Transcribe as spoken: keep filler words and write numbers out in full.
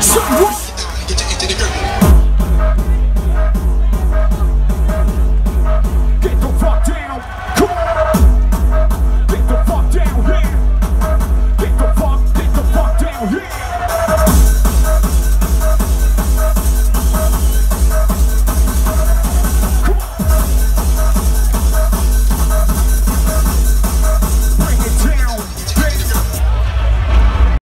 So what?